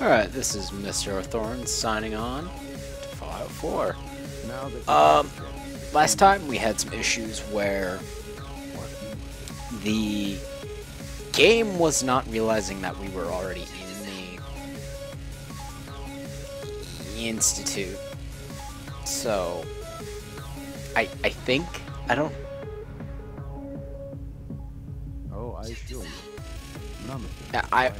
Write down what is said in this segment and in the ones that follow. Alright, this is Mr. O'Thorne signing on to Fallout 4. Last time we had some issues where the game was not realizing that we were already in the Institute. So, I think Oh, I feel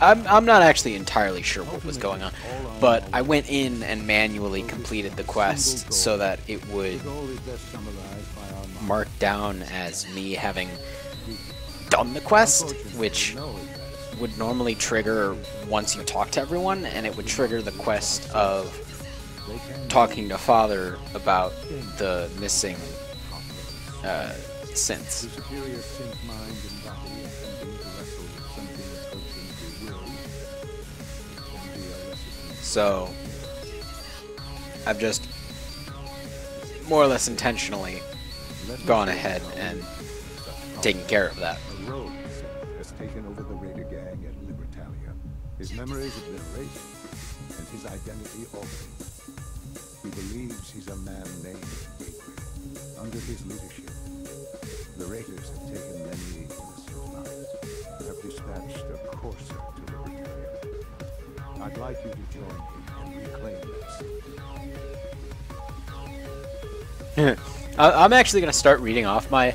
I'm not actually entirely sure what was going on, but I went in and manually completed the quest so that it would mark down as me having done the quest, which would normally trigger once you talk to everyone, and it would trigger the quest of talking to Father about the missing synths. So, I've just more or less intentionally gone ahead and taken care of that. A rogue has taken over the raider gang at Libertalia. His memories of their raiding and his identity altered. He believes he's a man named Gator. Under his leadership, the raiders have taken many innocent lives and have dispatched a Courser to Libertalia. I'd like you to join me and reclaim this. I'm actually going to start reading off my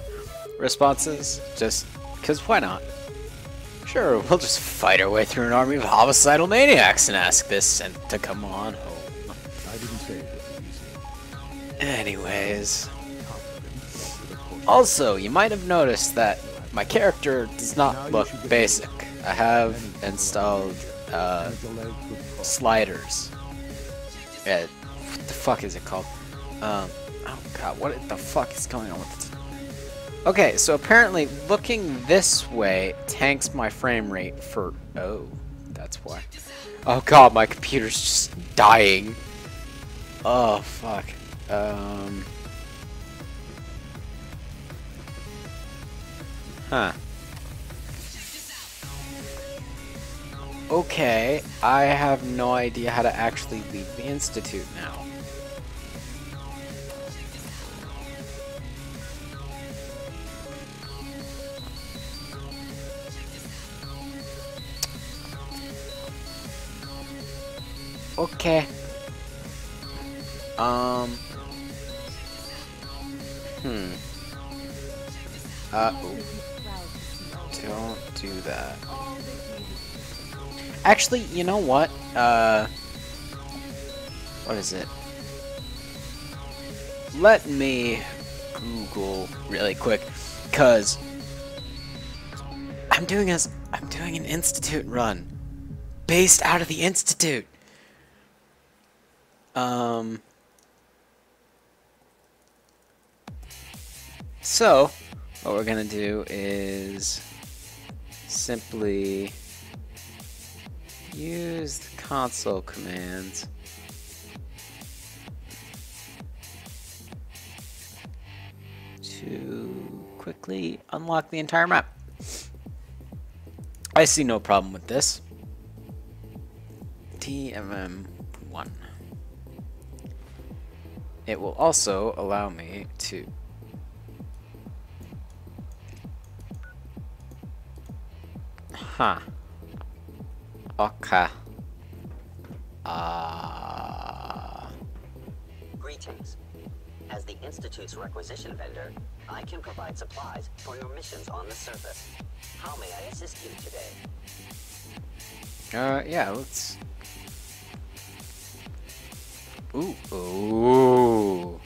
responses, just because why not? Sure, we'll just fight our way through an army of homicidal maniacs and ask this synth to come on home. I didn't say it was easy. Anyways. Also, you might have noticed that my character does not look basic. I have installed sliders. Yeah, what the fuck is it called? Oh god, what the fuck is going on with this? Okay, so apparently looking this way tanks my frame rate for... Oh, that's why. Oh god, my computer's just dying. Oh, fuck. Huh. Okay, I have no idea how to actually leave the Institute now. Okay. Don't do that. Actually, you know what? What is it? Let me Google really quick, cause I'm doing an Institute run based out of the Institute. So what we're gonna do is simply use the console commands. To quickly unlock the entire map. I see no problem with this. TMM1. It will also allow me to Okay. Greetings. As the Institute's requisition vendor, I can provide supplies for your missions on the surface. How may I assist you today? Yeah, let's... Ooh. Ooh.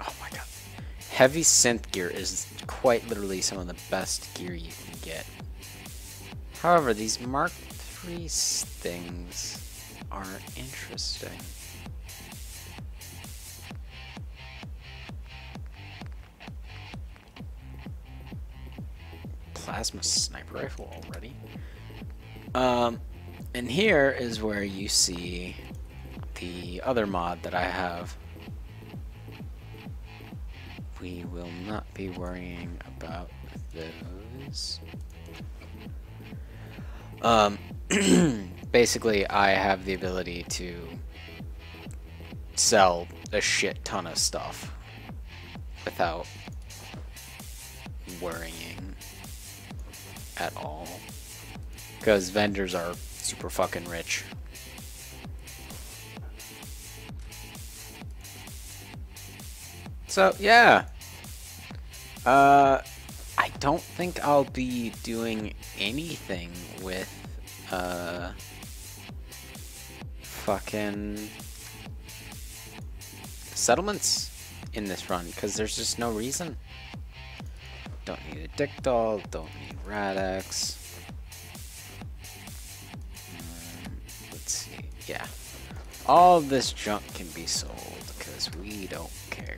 Oh my god. Heavy synth gear is... quite literally some of the best gear you can get. However, these Mark III things are interesting. Plasma sniper rifle already. And here is where you see the other mod that I have, we will not be worrying about those. Basically, I have the ability to sell a shit ton of stuff without worrying at all, because vendors are super fucking rich. So yeah, I don't think I'll be doing anything with fucking settlements in this run, because there's just no reason. Don't need a dick doll, don't need Radex. Let's see, yeah. All this junk can be sold, because we don't care.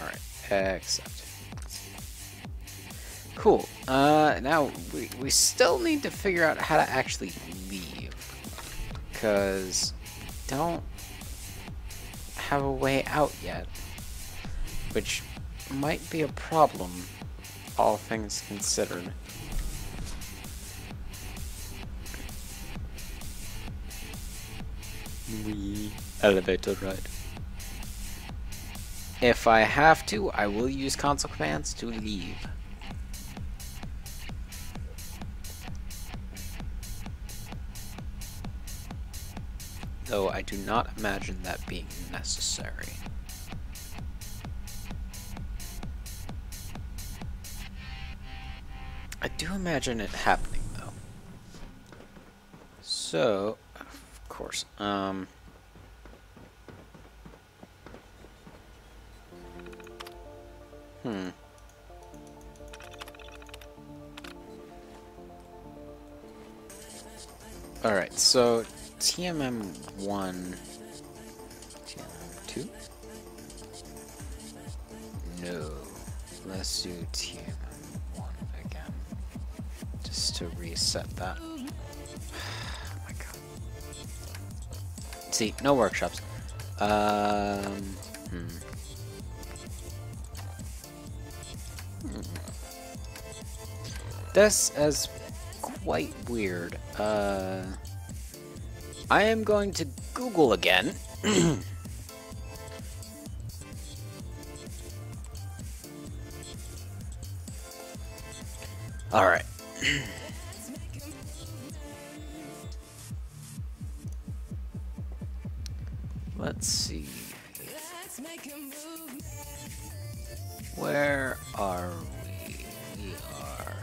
Alright, accept. Cool. Now we still need to figure out how to actually leave, because we don't have a way out yet, which might be a problem, all things considered. We elevator ride. If I have to, I will use console commands to leave. Though I do not imagine that being necessary. I do imagine it happening though. So, of course, Alright, so TMM1, TMM2? No, let's do TMM1 again, just to reset that. Oh my god. See, no workshops. This is quite weird. I am going to Google again. All right. Let's see. Where are we? We are...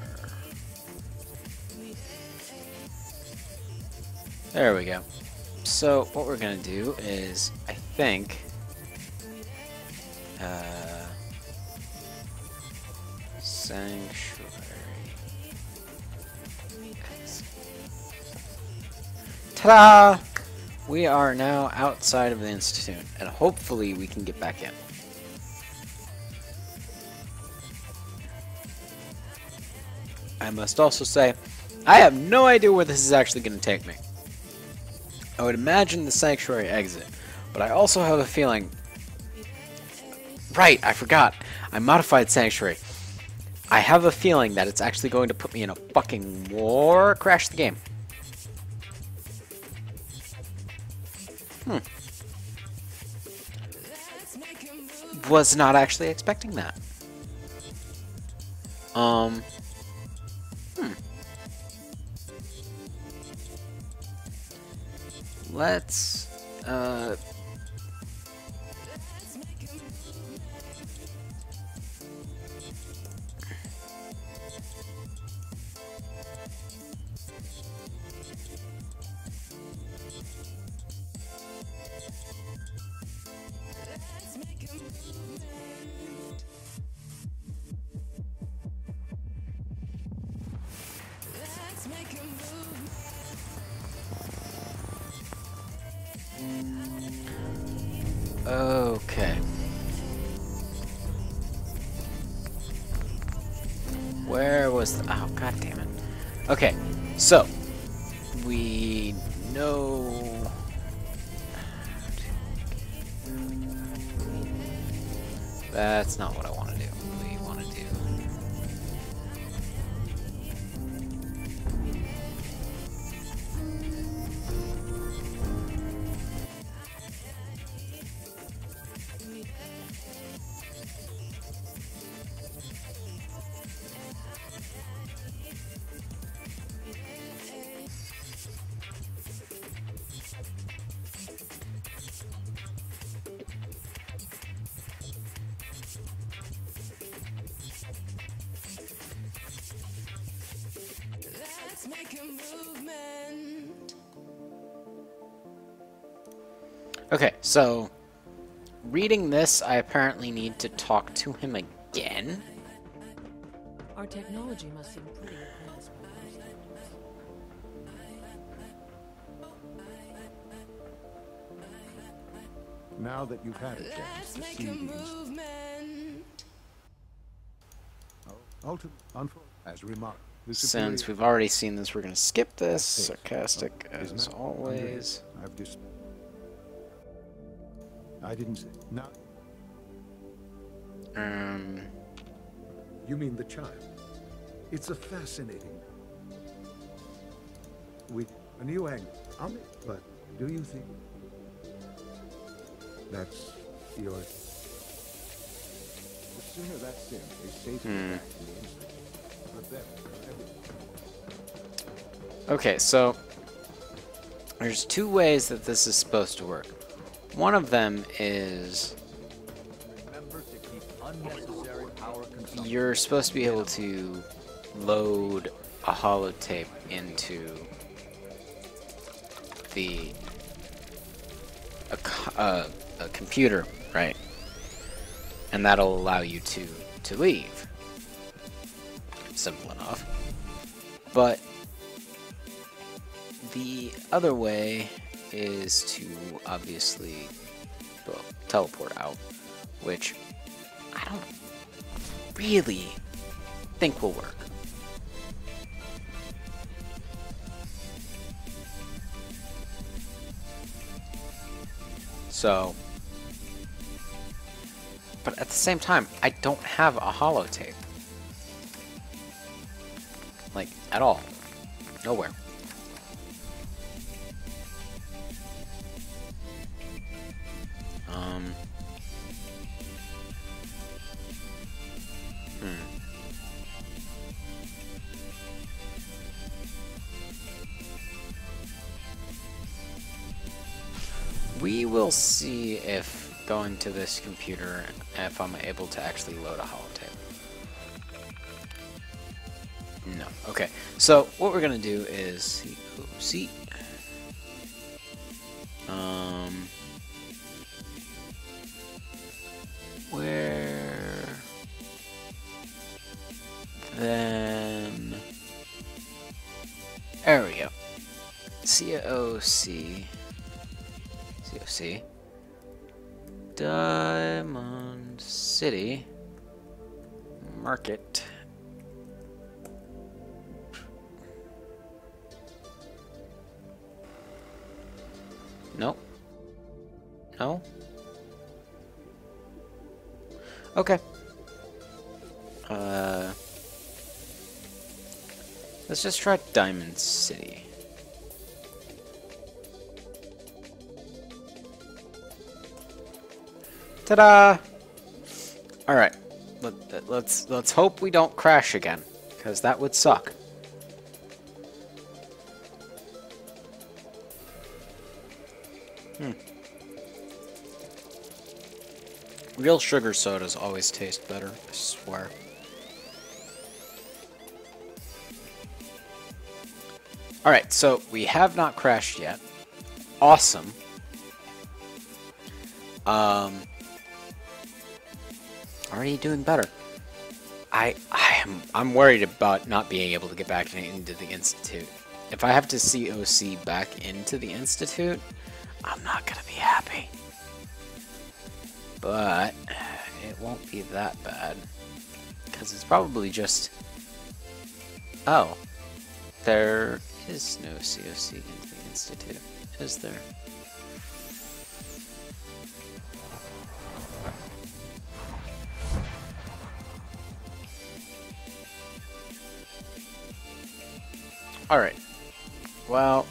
There we go. So what we're gonna do is, I think, Sanctuary. Ta-da! We are now outside of the Institute, and hopefully we can get back in. I must also say, I have no idea where this is actually gonna take me. I would imagine the Sanctuary exit, but I also have a feeling... Right, I forgot. I modified Sanctuary. I have a feeling that it's actually going to put me in a fucking war. Crash the game. Was not actually expecting that. Let's, okay. Where was the... Oh, god damn it. Okay, so we know... That's not what I want to do. We want to do... Okay, so reading this, I apparently need to talk to him again. Our technology must improve. Now that you've had it, let's make a movement. Since we've already seen this, we're going to skip this. Sarcastic as always. I didn't say no. You mean the child? It's a fascinating with a new angle on it, but do you think that's yours? The sooner that sin is safe and the better. Okay, so there's two ways that this is supposed to work. One of them is you're supposed to be able to load a holotape into the a computer, right? And that'll allow you to leave. Simple enough. But the other way is to obviously teleport out, which I don't really think will work. So, but at the same time, I don't have a holotape. Like, at all. Nowhere. We will see if going to this computer, if I'm able to actually load a holotape. No. Okay. So what we're gonna do is COC. Where then? There we go. COC. Diamond City Market. Nope. No. Okay. Let's just try Diamond City. Ta-da! All right, let's hope we don't crash again, because that would suck. Real sugar sodas always taste better, I swear. All right, so we have not crashed yet. Awesome. Already doing better. I'm worried about not being able to get back into the Institute. If I have to COC back into the Institute, I'm not gonna be happy. But it won't be that bad, because it's probably just... Oh, there is no COC into the Institute, is there? Alright. Well.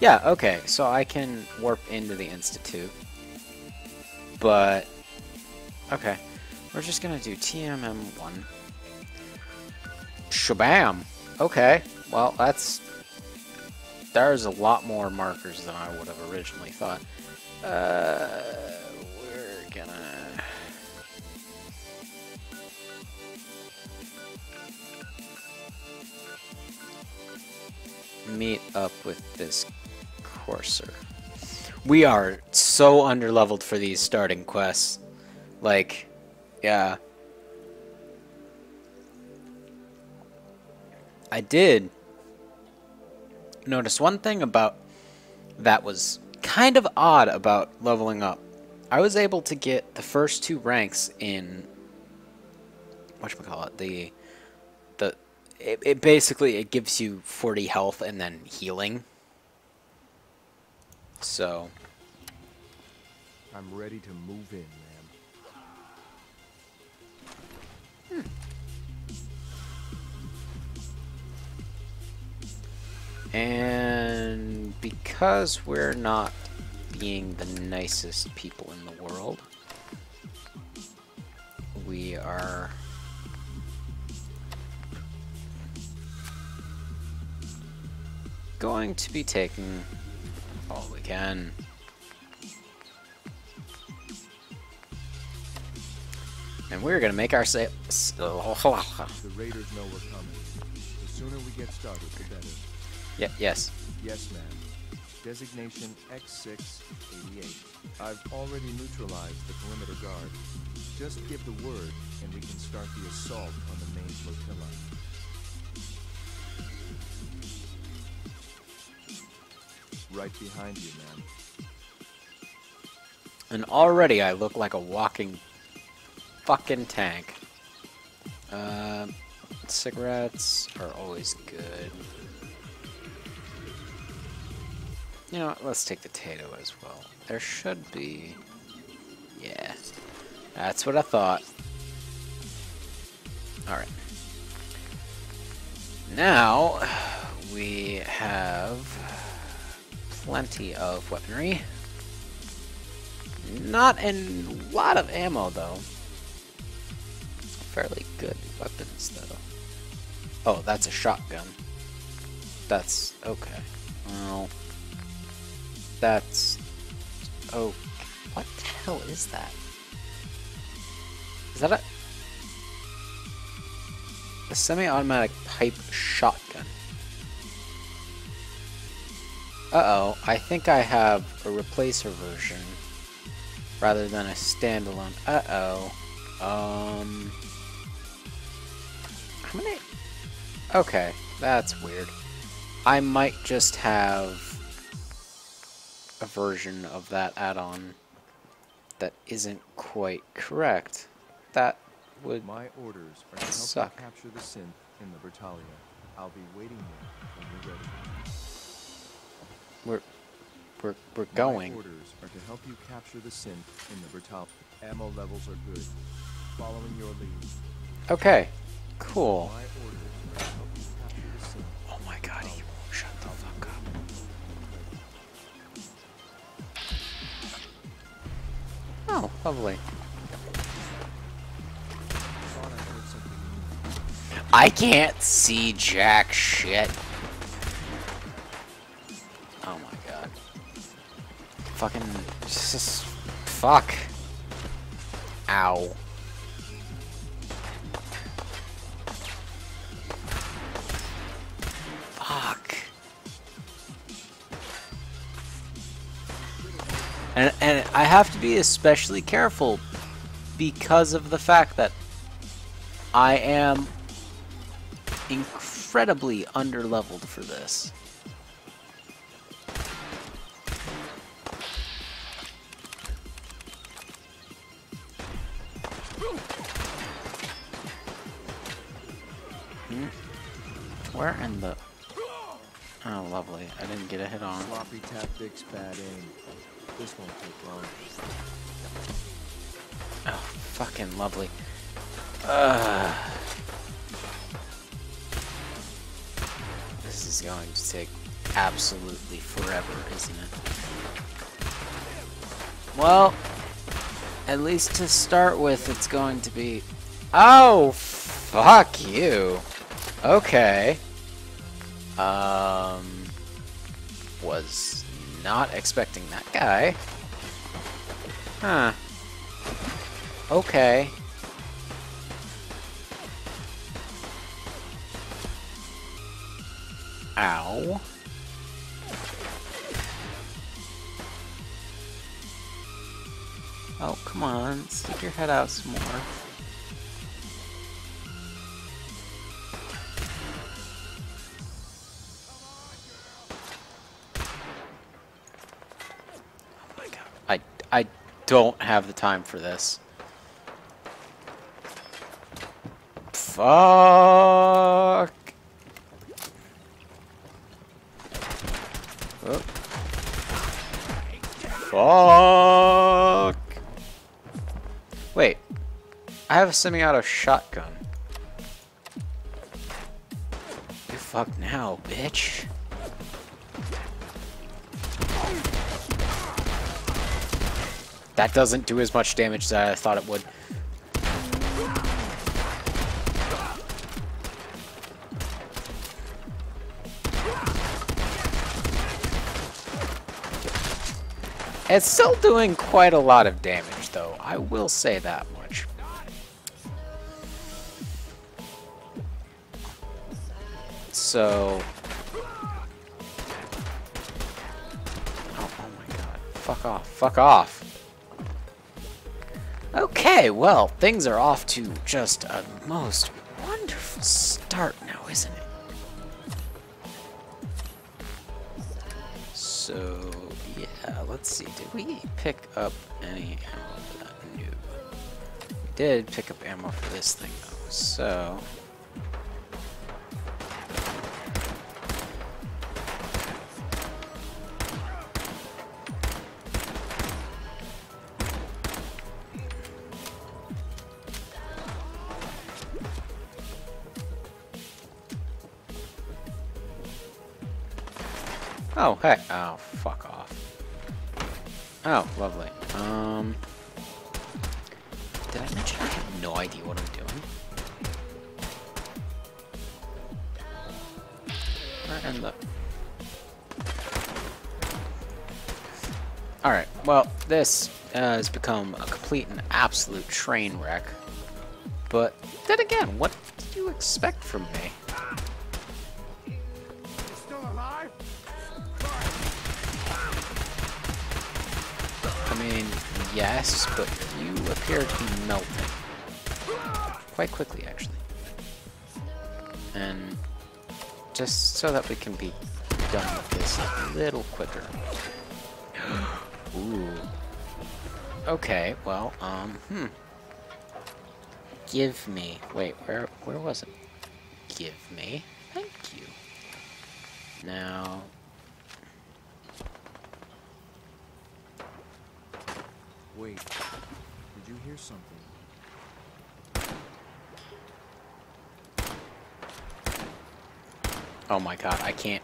Yeah, okay. So I can warp into the Institute. But. Okay. We're just gonna do TMM1. Shabam! Okay. Well, that's. There's a lot more markers than I would have originally thought. We're gonna... meet up with this Courser. We are so underleveled for these starting quests. Like, yeah. I did... notice one thing about that was kind of odd about leveling up. I was able to get the first two ranks in whatchamacallit, it basically it gives you 40 health and then healing. So I'm ready to move in, ma'am. And because we're not being the nicest people in the world, we are going to be taking all we can. And we're going to make our sales. The raiders know we're coming. The sooner we get started, the better. Yeah, yes. Yes, ma'am. Designation X688. I've already neutralized the perimeter guard. Just give the word, and we can start the assault on the main flotilla. Right behind you, ma'am. And already I look like a walking fucking tank. Cigarettes are always good. You know what, let's take the Tato as well. There should be... yeah. That's what I thought. Alright. Now, we have plenty of weaponry. Not a lot of ammo, though. Fairly good weapons, though. Oh, that's a shotgun. That's... okay. Well... that's... oh... what the hell is that? Is that a... a semi-automatic pipe shotgun? Uh-oh, I think I have a replacer version rather than a standalone. Uh-oh. How many... okay, that's weird. I might just have... a version of that add-on that isn't quite correct. That would my orders are to help suck. You capture the synth in Libertalia. I'll be waiting there when you're ready. We're going. My orders are to help you capture the synth in Libertalia. Ammo levels are good. Following your lead. Okay. Cool. My orders are to help you capture the synth. Oh my god. He won't shut the fuck up. Oh, lovely. I can't see jack shit. Oh my god. Fucking... just, fuck. Ow. Fuck. And I have to be especially careful because of the fact that I am incredibly underleveled for this. Hmm? Where in the... oh, lovely. I didn't get a hit on. Sloppy tactics, bad aim. This won't take long. Oh, fucking lovely. is going to take absolutely forever, isn't it? Well, at least to start with, it's going to be... Oh, fuck you. Okay. Was not expecting that guy. Huh. Okay. Ow. Oh, come on. Stick your head out some more. I don't have the time for this. Fuck. Oh. Fuck. Wait. I have a semi-auto shotgun. You fuck now, bitch. That doesn't do as much damage as I thought it would. It's still doing quite a lot of damage, though. I will say that much. So... Oh, oh my god. Fuck off. Fuck off. Okay, well, things are off to just a most wonderful start now, isn't it? So, yeah, let's see. Did we pick up any ammo for that noob? We did pick up ammo for this thing, though, so... Oh, hey. Oh, fuck off. Oh, lovely. Did I mention I have no idea what I'm doing? Where and look. Alright, well, this has become a complete and absolute train wreck. But then again, what did you expect from me? Yes, but you appear to be melting. Quite quickly, actually. And just so that we can be done with this a little quicker. Ooh. Okay, well, Give me. Wait, where was it? Give me. Thank you. Now... Wait, did you hear something? Oh my god, I can't.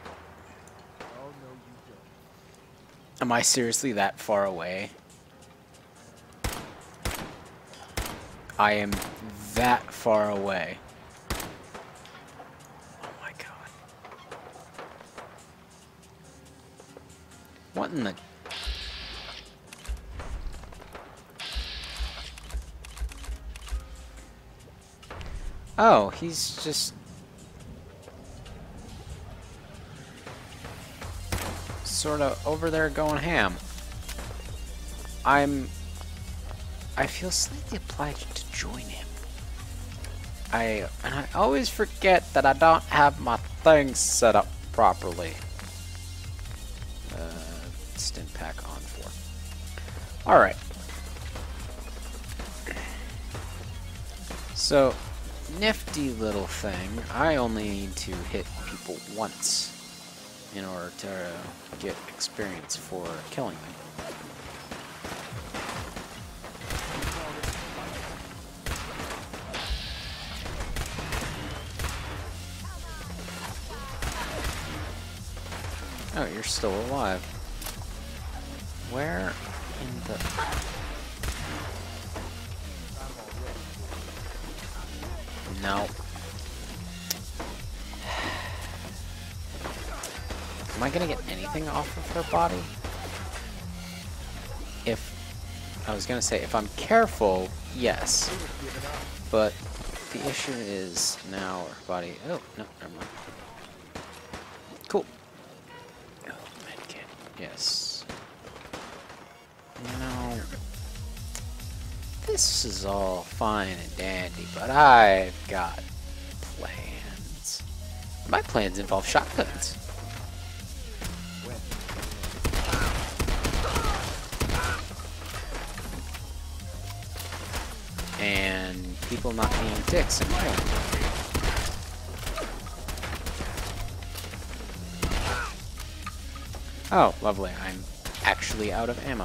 Oh, no, you don't. Am I seriously that far away? I am that far away. Oh my god. What in the... Oh, he's just... sort of over there going ham. I feel slightly obliged to join him. I always forget that I don't have my things set up properly. Stimpak on 4. Alright. So... nifty little thing. I only need to hit people once in order to get experience for killing them. Oh, you're still alive. Where in the... No. Am I gonna get anything off of her body? If... I was gonna say, if I'm careful, yes. But the issue is now her body... Oh, no, never mind. Cool. Oh, medkit. Yes. Now, this is all fine and dandy, but I've got plans. My plans involve shotguns. And people not being dicks in my own. Oh, lovely. I'm actually out of ammo.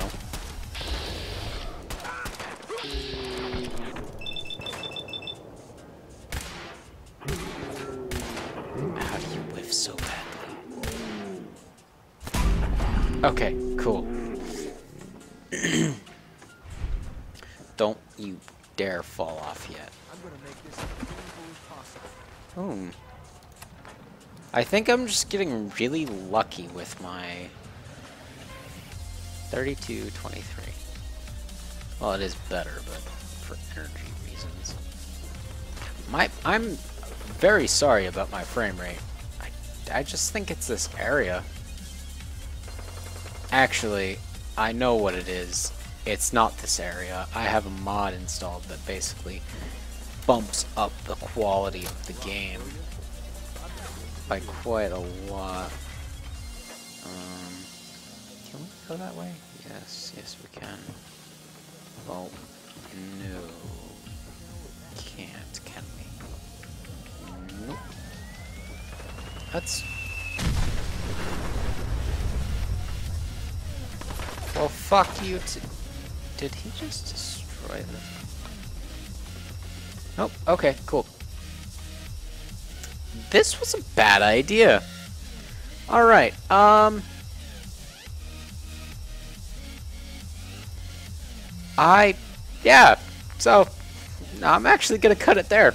How do you whiff so badly? Okay, cool. Don't you dare fall off yet. Hmm. I think I'm just getting really lucky with my 3223. Well, it is better, but for energy reasons. I'm very sorry about my frame rate. I just think it's this area. Actually, I know what it is. It's not this area. I have a mod installed that basically bumps up the quality of the game by quite a lot. Can we go that way? Yes, yes we can. Well, no, can't, can we? Nope. That's... Well, fuck you too. Did he just destroy them? Nope, okay, cool. This was a bad idea. Alright, yeah, so I'm actually gonna cut it there.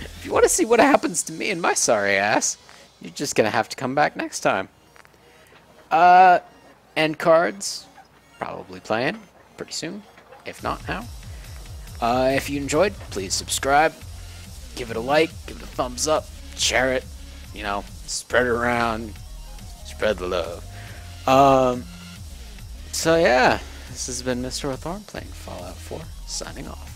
If you want to see what happens to me and my sorry ass, you're just gonna have to come back next time. End cards, probably playing pretty soon, if not now. If you enjoyed, please subscribe. Give it a like, give it a thumbs up, share it, you know, spread it around, spread the love. So yeah, this has been Mr. O'Thorn playing Fallout 4, signing off.